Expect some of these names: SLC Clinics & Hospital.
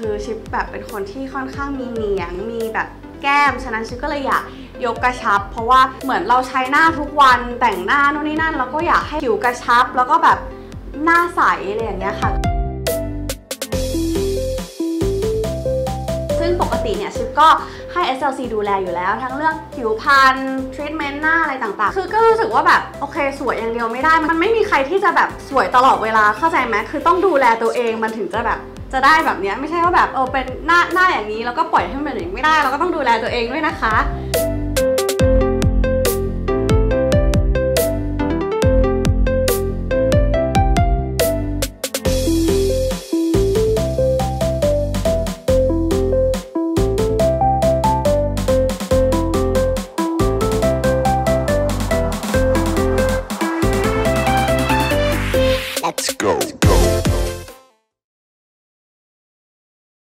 คือชิปแบบเป็นคนที่ค่อนข้างมีเหนียงมีแบบแก้มฉะนั้นชิปก็เลยอยากยกกระชับเพราะว่าเหมือนเราใช้หน้าทุกวันแต่งหน้าโน่นนี่นั่นแล้วก็อยากให้ผิวกระชับแล้วก็แบบหน้าใสอะไรอย่างเงี้ยค่ะซึ่งปกติเนี่ยชิปก็ให้ SLC ดูแลอยู่แล้วทั้งเรื่องผิวพรรณทรีทเมนต์หน้าอะไรต่างๆคือก็รู้สึกว่าแบบโอเคสวยอย่างเดียวไม่ได้มันไม่มีใครที่จะแบบสวยตลอดเวลาเข้าใจไหมคือต้องดูแลตัวเองมันถึงจะแบบจะได้แบบนี้ไม่ใช่ว่าแบบเป็นหน้าอย่างนี้แล้วก็ปล่อยให้มันเป็นอย่างนี้ไม่ได้เราก็ต้องดูแลตัวเองด้วยนะคะ